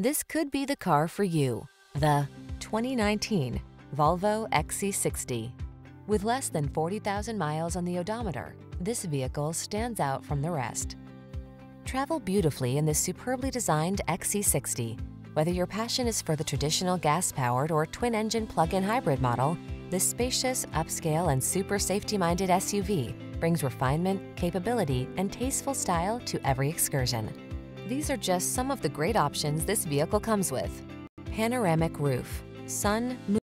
This could be the car for you. The 2019 Volvo XC60. With less than 40,000 miles on the odometer, this vehicle stands out from the rest. Travel beautifully in this superbly designed XC60. Whether your passion is for the traditional gas-powered or twin-engine plug-in hybrid model, this spacious, upscale, and super safety-minded SUV brings refinement, capability, and tasteful style to every excursion. These are just some of the great options this vehicle comes with: panoramic roof, sun, moon,